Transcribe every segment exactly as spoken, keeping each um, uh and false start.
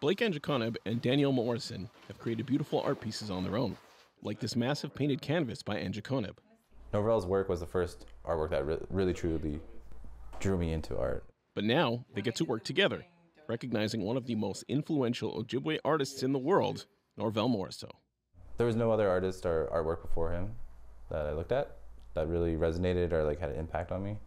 Blake Angeconeb and Danielle Morrison have created beautiful art pieces on their own, like this massive painted canvas by Angeconeb. Norval's work was the first artwork that re really truly drew me into art. But now they get to work together, recognizing one of the most influential Ojibwe artists in the world, Norval Morrisseau. There was no other artist or artwork before him that I looked at that really resonated or like had an impact on me.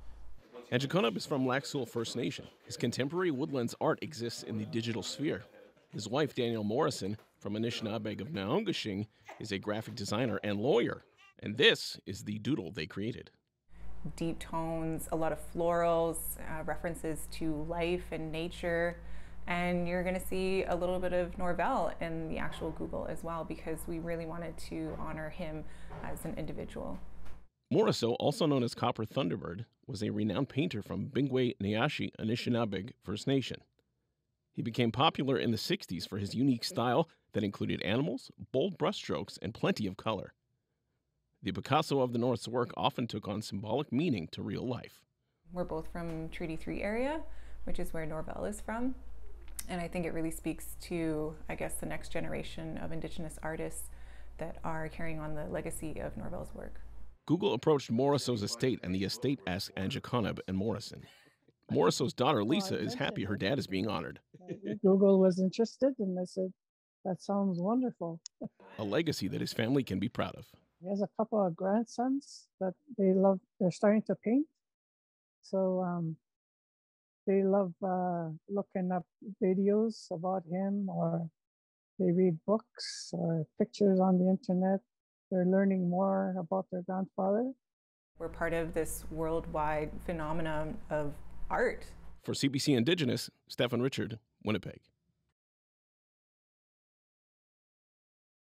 Angeconeb is from Lac Seul First Nation. His contemporary Woodlands art exists in the digital sphere. His wife, Danielle Morrison, from Anishinaabeg of Naongushing, is a graphic designer and lawyer. And this is the doodle they created. Deep tones, a lot of florals, uh, references to life and nature. And you're going to see a little bit of Norval in the actual Google as well, because we really wanted to honor him as an individual. Morrisseau, also known as Copper Thunderbird, was a renowned painter from Bingway Niyashi Anishinaabeg First Nation. He became popular in the sixties for his unique style that included animals, bold brushstrokes, and plenty of color. The Picasso of the North's work often took on symbolic meaning to real life. We're both from Treaty three area, which is where Norval is from. And I think it really speaks to, I guess, the next generation of Indigenous artists that are carrying on the legacy of Norval's work. Google approached Morrisseau's estate, and the estate asked Angeconeb and Morrison. Morrisseau's daughter, Lisa, is happy her dad is being honored. Google was interested, and I said, that sounds wonderful. A legacy that his family can be proud of. He has a couple of grandsons that they love. They're starting to paint. So um, they love uh, looking up videos about him, or they read books or pictures on the internet. They're learning more about their grandfather. We're part of this worldwide phenomenon of art. For C B C Indigenous, Stefan Richard, Winnipeg.